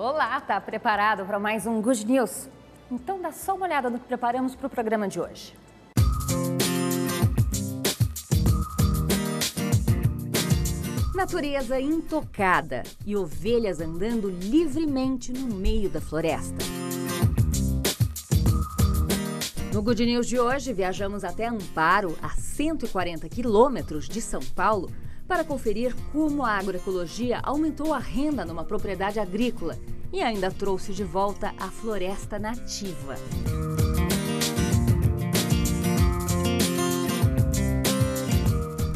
Olá, tá preparado para mais um Good News? Então dá só uma olhada no que preparamos para o programa de hoje. Natureza intocada e ovelhas andando livremente no meio da floresta. No Good News de hoje, viajamos até Amparo, a 140 quilômetros de São Paulo, para conferir como a agroecologia aumentou a renda numa propriedade agrícola e ainda trouxe de volta a floresta nativa.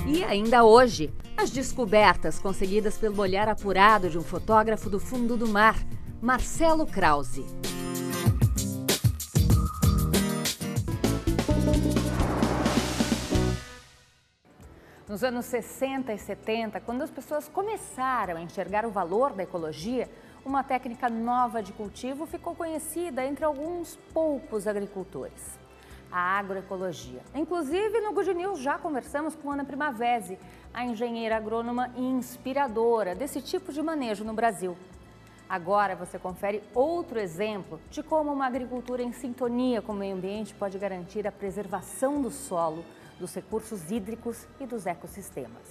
E ainda hoje, as descobertas conseguidas pelo olhar apurado de um fotógrafo do fundo do mar, Marcelo Krause. Nos anos 60 e 70, quando as pessoas começaram a enxergar o valor da ecologia, uma técnica nova de cultivo ficou conhecida entre alguns poucos agricultores: a agroecologia. Inclusive, no Good News já conversamos com Ana Primavesi, a engenheira agrônoma e inspiradora desse tipo de manejo no Brasil. Agora você confere outro exemplo de como uma agricultura em sintonia com o meio ambiente pode garantir a preservação do solo, dos recursos hídricos e dos ecossistemas.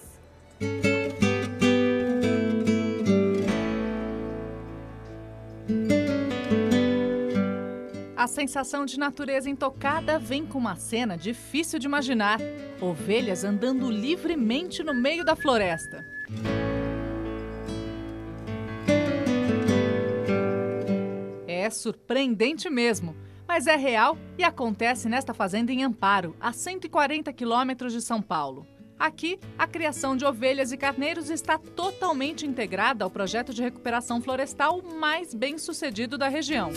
A sensação de natureza intocada vem com uma cena difícil de imaginar: ovelhas andando livremente no meio da floresta. É surpreendente mesmo, mas é real e acontece nesta fazenda em Amparo, a 140 quilômetros de São Paulo. Aqui, a criação de ovelhas e carneiros está totalmente integrada ao projeto de recuperação florestal mais bem sucedido da região.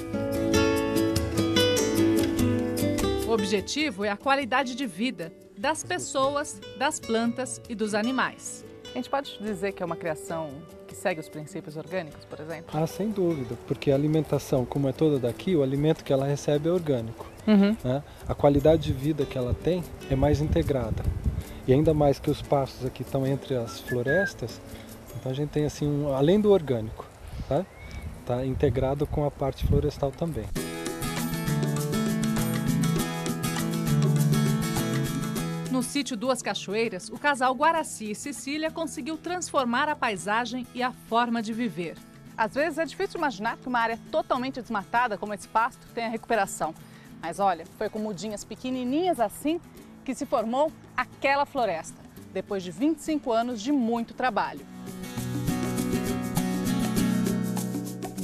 O objetivo é a qualidade de vida das pessoas, das plantas e dos animais. A gente pode dizer que é uma criação que segue os princípios orgânicos, por exemplo? Ah, sem dúvida, porque a alimentação, como é toda daqui, o alimento que ela recebe é orgânico. Né? A qualidade de vida que ela tem é mais integrada. E ainda mais que os pastos aqui estão entre as florestas, então a gente tem assim, além do orgânico, tá integrado com a parte florestal também. No sítio Duas Cachoeiras, o casal Guaraci e Cecília conseguiu transformar a paisagem e a forma de viver. Às vezes é difícil imaginar que uma área totalmente desmatada como esse pasto tenha recuperação. Mas olha, foi com mudinhas pequenininhas assim que se formou aquela floresta, depois de 25 anos de muito trabalho.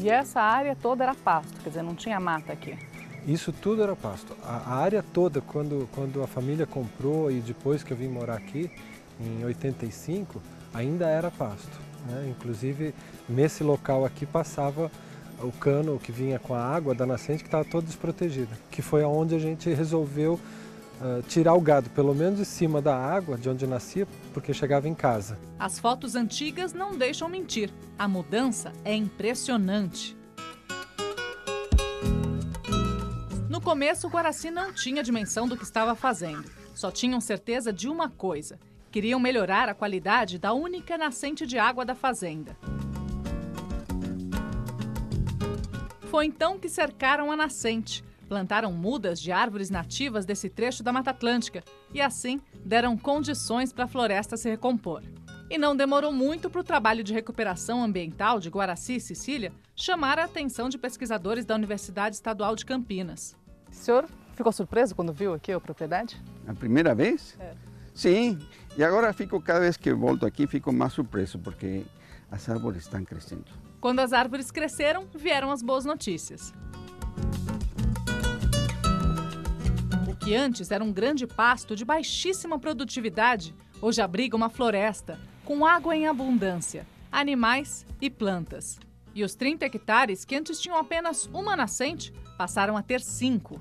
E essa área toda era pasto, quer dizer, não tinha mata aqui. Isso tudo era pasto. A área toda, quando a família comprou e depois que eu vim morar aqui, em 85, ainda era pasto. Né? Inclusive, nesse local aqui passava o cano que vinha com a água da nascente, que estava toda desprotegida, que foi onde a gente resolveu tirar o gado, pelo menos de cima da água, de onde nascia, porque chegava em casa. As fotos antigas não deixam mentir. A mudança é impressionante. No começo, o Guaraci não tinha dimensão do que estava fazendo. Só tinham certeza de uma coisa: queriam melhorar a qualidade da única nascente de água da fazenda. Foi então que cercaram a nascente, plantaram mudas de árvores nativas desse trecho da Mata Atlântica e assim deram condições para a floresta se recompor. E não demorou muito para o trabalho de recuperação ambiental de Guaraci e Cecília chamar a atenção de pesquisadores da Universidade Estadual de Campinas. O senhor ficou surpreso quando viu aqui a propriedade? A primeira vez? É. Sim, e agora fico, cada vez que volto aqui, fico mais surpreso, porque as árvores estão crescendo. Quando as árvores cresceram, vieram as boas notícias. O que antes era um grande pasto de baixíssima produtividade, hoje abriga uma floresta, com água em abundância, animais e plantas. E os 30 hectares, que antes tinham apenas uma nascente, passaram a ter 5.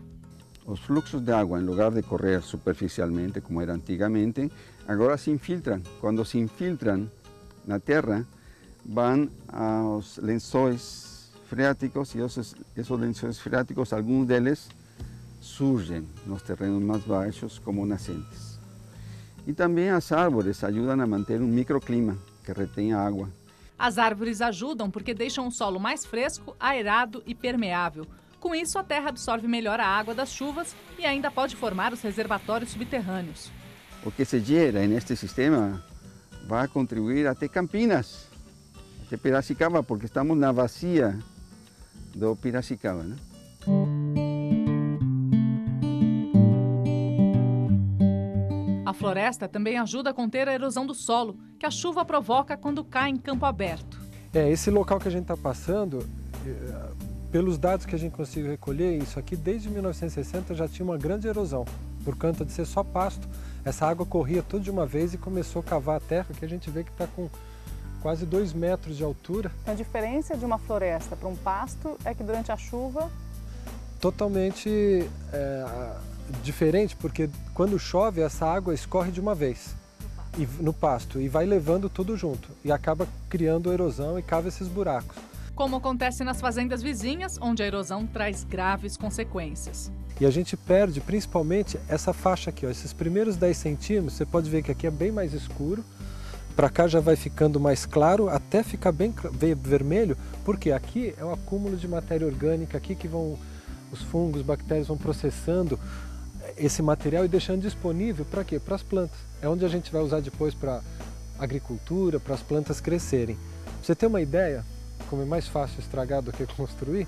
Os fluxos de água, em lugar de correr superficialmente, como era antigamente, agora se infiltram. Quando se infiltram na terra, vão aos lençóis freáticos, e esses lençóis freáticos, alguns deles, surgem nos terrenos mais baixos como nascentes. E também as árvores ajudam a manter um microclima que retém a água. As árvores ajudam porque deixam o solo mais fresco, aerado e permeável. Com isso, a terra absorve melhor a água das chuvas e ainda pode formar os reservatórios subterrâneos. O que se gera neste sistema vai contribuir até Campinas, até Piracicaba, porque estamos na bacia do Piracicaba, né? A floresta também ajuda a conter a erosão do solo, que a chuva provoca quando cai em campo aberto. Esse local que a gente está passando, pelos dados que a gente conseguiu recolher, isso aqui desde 1960 já tinha uma grande erosão. Por conta de ser só pasto, essa água corria tudo de uma vez e começou a cavar a terra, que a gente vê que está com quase 2 metros de altura. A diferença de uma floresta para um pasto é que durante a chuva... Totalmente diferente, porque quando chove essa água escorre de uma vez no pasto e vai levando tudo junto e acaba criando erosão e cava esses buracos. Como acontece nas fazendas vizinhas, onde a erosão traz graves consequências. E a gente perde principalmente essa faixa aqui, ó, esses primeiros 10 centímetros, você pode ver que aqui é bem mais escuro, para cá já vai ficando mais claro, até ficar bem vermelho, porque aqui é um acúmulo de matéria orgânica, aqui que vão os fungos, bactérias vão processando esse material e deixando disponível para quê? Para as plantas. É onde a gente vai usar depois para agricultura, para as plantas crescerem. Pra você ter uma ideia, como é mais fácil estragar do que construir,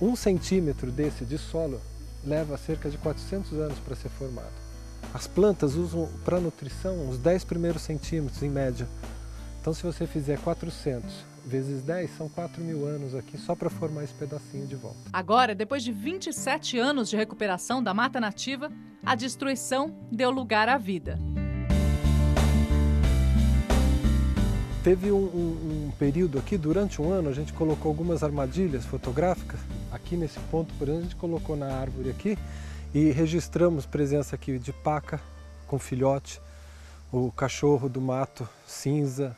1 centímetro desse de solo leva cerca de 400 anos para ser formado. As plantas usam para nutrição uns 10 primeiros centímetros, em média. Então se você fizer 400 vezes 10, são 4.000 anos aqui só para formar esse pedacinho de volta. Agora, depois de 27 anos de recuperação da mata nativa, a destruição deu lugar à vida. Teve um período aqui, durante um ano, a gente colocou algumas armadilhas fotográficas. Aqui nesse ponto, por exemplo, a gente colocou na árvore aqui e registramos presença aqui de paca com filhote, o cachorro do mato cinza,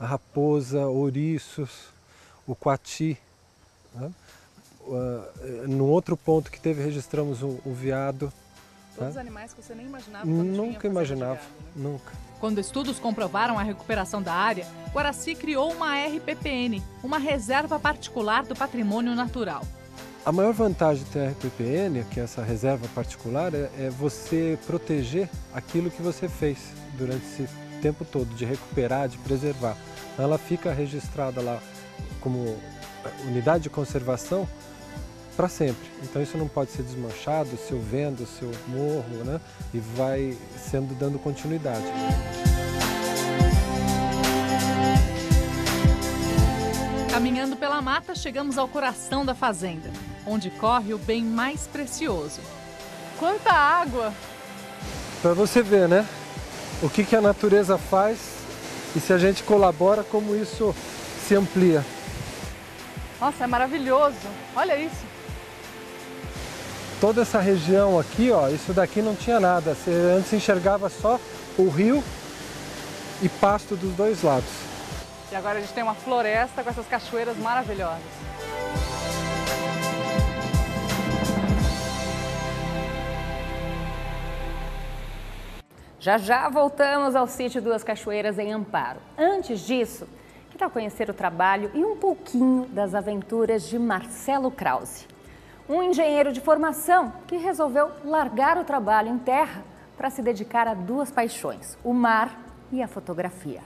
a raposa, ouriços, o coati. Né? Num outro ponto que teve, registramos o veado. Todos os animais que você nem imaginava quando tinha. Nunca imaginava, nunca. Quando estudos comprovaram a recuperação da área, Guaraci criou uma RPPN, uma reserva particular do patrimônio natural. A maior vantagem de ter a RPPN, que é essa reserva particular, é você proteger aquilo que você fez durante esse tempo todo, de recuperar, de preservar. Ela fica registrada lá como unidade de conservação para sempre. Então isso não pode ser desmanchado, se eu vendo, se eu morro, né? E vai sendo dando continuidade. Caminhando pela mata, chegamos ao coração da fazenda, onde corre o bem mais precioso. Quanta água! Para você ver, né? O que a natureza faz e se a gente colabora, como isso se amplia. Nossa, é maravilhoso! Olha isso! Toda essa região aqui, ó, isso daqui não tinha nada. Você antes enxergava só o rio e pasto dos dois lados. E agora a gente tem uma floresta com essas cachoeiras maravilhosas. Já já voltamos ao sítio Duas Cachoeiras em Amparo. Antes disso, que tal conhecer o trabalho e um pouquinho das aventuras de Marcelo Krause? Um engenheiro de formação que resolveu largar o trabalho em terra para se dedicar a duas paixões, o mar e a fotografia.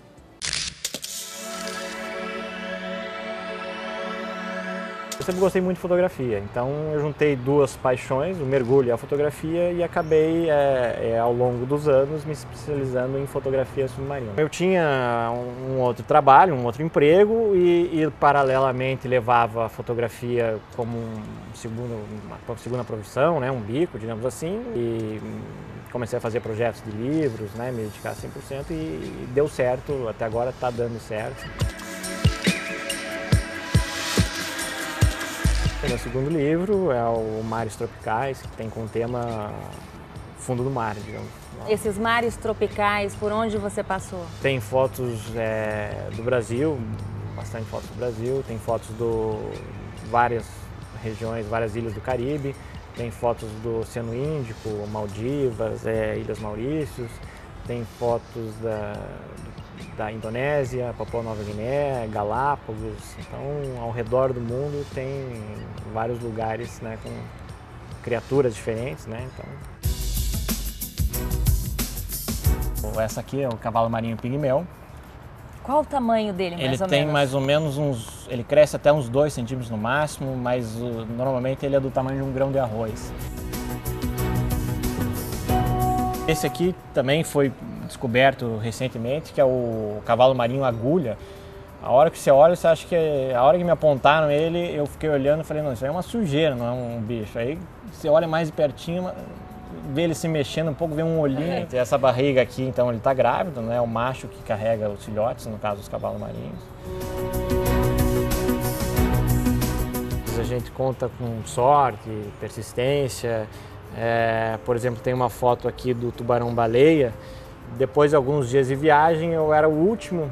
Eu sempre gostei muito de fotografia, então eu juntei duas paixões, o mergulho e a fotografia, e acabei, ao longo dos anos, me especializando em fotografia submarina. Eu tinha um outro trabalho, um outro emprego, e paralelamente levava a fotografia como uma segunda profissão, né, um bico, digamos assim, e comecei a fazer projetos de livros, né, me dedicar 100%, e deu certo, até agora está dando certo. O meu segundo livro é o Mares Tropicais, que tem como tema fundo do mar, digamos. Esses mares tropicais, por onde você passou? Tem fotos do Brasil, bastante fotos do Brasil, tem fotos de várias regiões, várias ilhas do Caribe, tem fotos do Oceano Índico, Maldivas, Ilhas Maurícios, tem fotos da Indonésia, Papua Nova Guiné, Galápagos. Então, ao redor do mundo tem vários lugares, né, com criaturas diferentes, né? Então... Essa aqui é o cavalo marinho pigmeu. Qual o tamanho dele, mais ou menos? Ele tem mais ou menos uns... Ele cresce até uns 2 centímetros no máximo, mas normalmente ele é do tamanho de um grão de arroz. Esse aqui também foi descoberto recentemente, que é o cavalo marinho agulha. A hora que você olha, você acha que... A hora que me apontaram ele, eu fiquei olhando e falei, não, isso aí é uma sujeira, não é um bicho. Aí você olha mais de pertinho, vê ele se mexendo um pouco, vê um olhinho. Tem essa barriga aqui, então ele está grávido, né? É o macho que carrega os filhotes, no caso, os cavalos marinhos. A gente conta com sorte, persistência. Por exemplo, tem uma foto aqui do tubarão-baleia. Depois de alguns dias de viagem, eu era o último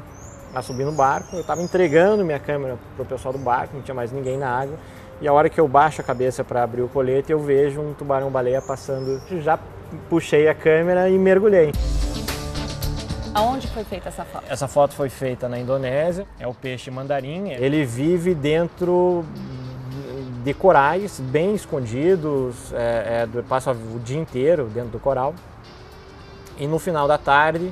a subir no barco. Eu estava entregando minha câmera para o pessoal do barco, não tinha mais ninguém na água. E a hora que eu baixo a cabeça para abrir o colete, eu vejo um tubarão-baleia passando. Já puxei a câmera e mergulhei. Aonde foi feita essa foto? Essa foto foi feita na Indonésia. É o peixe mandarim. Ele vive dentro de corais, bem escondidos, passa o dia inteiro dentro do coral. E no final da tarde,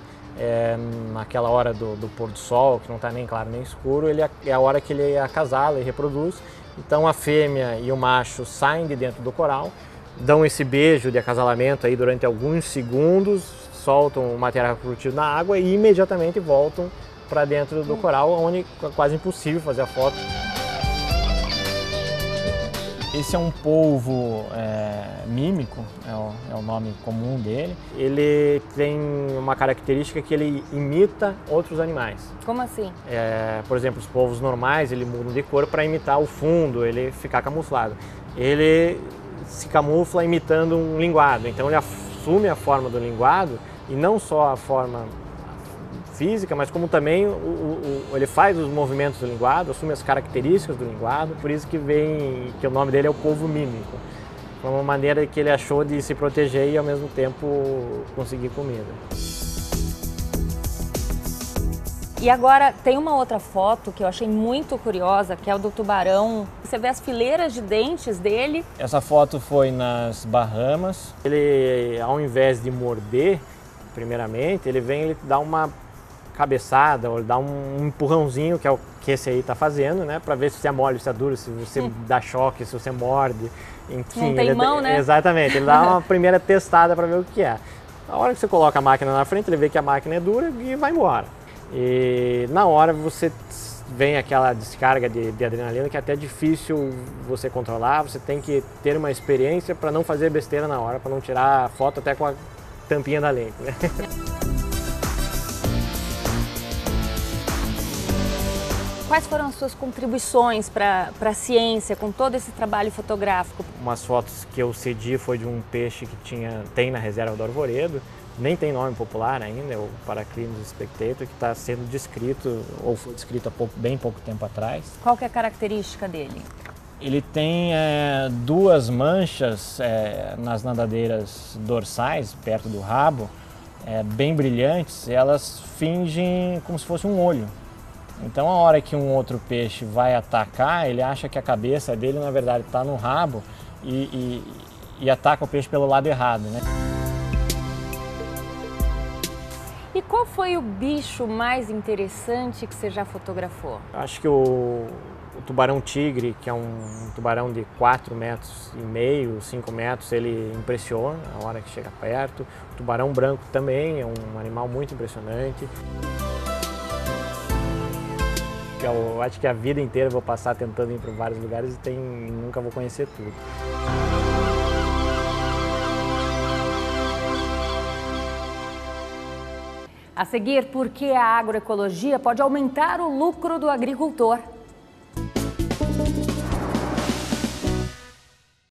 naquela hora do pôr do sol, que não está nem claro nem escuro, ele é a hora que ele acasala e reproduz. Então a fêmea e o macho saem de dentro do coral, dão esse beijo de acasalamento aí durante alguns segundos, soltam o material reprodutivo na água e imediatamente voltam para dentro do coral, onde é quase impossível fazer a foto. Esse é um polvo mímico, é o nome comum dele. Ele tem uma característica que ele imita outros animais. Como assim? Por exemplo, os polvos normais, ele mudam de cor para imitar o fundo, ele ficar camuflado. Ele se camufla imitando um linguado, então ele assume a forma do linguado, e não só a forma física, mas como também ele faz os movimentos do linguado, assume as características do linguado, por isso que o nome dele é o polvo mímico. É uma maneira que ele achou de se proteger e ao mesmo tempo conseguir comida. E agora tem uma outra foto que eu achei muito curiosa, que é o do tubarão. Você vê as fileiras de dentes dele. Essa foto foi nas Bahamas. Ele, ao invés de morder, primeiramente, ele vem e ele dá uma cabeçada, ou dá um empurrãozinho, que é o que esse aí tá fazendo, né? Pra ver se você é mole, se você é duro, se você dá choque, se você morde. Enfim, não tem mão, né? Exatamente, ele dá uma primeira testada pra ver o que é. Na hora que você coloca a máquina na frente, ele vê que a máquina é dura e vai embora. E na hora você vem aquela descarga de adrenalina que é até difícil você controlar, você tem que ter uma experiência pra não fazer besteira na hora, pra não tirar foto até com a tampinha da lente, né? Quais foram as suas contribuições para a ciência com todo esse trabalho fotográfico? Umas fotos que eu cedi foi de um peixe que tem na reserva do Arvoredo, nem tem nome popular ainda, é o Paraclinius Spectator, que está sendo descrito, ou foi descrito há bem pouco tempo atrás. Qual que é a característica dele? Ele tem 2 manchas nas nadadeiras dorsais, perto do rabo, bem brilhantes, e elas fingem como se fosse um olho. Então, a hora que um outro peixe vai atacar, ele acha que a cabeça dele, na verdade, está no rabo e ataca o peixe pelo lado errado, né? E qual foi o bicho mais interessante que você já fotografou? Acho que o tubarão-tigre, que é um tubarão de 4,5 metros, 5 metros, ele impressiona a hora que chega perto. O tubarão branco também é um animal muito impressionante. Eu acho que a vida inteira eu vou passar tentando ir para vários lugares e nunca vou conhecer tudo. A seguir, por que a agroecologia pode aumentar o lucro do agricultor?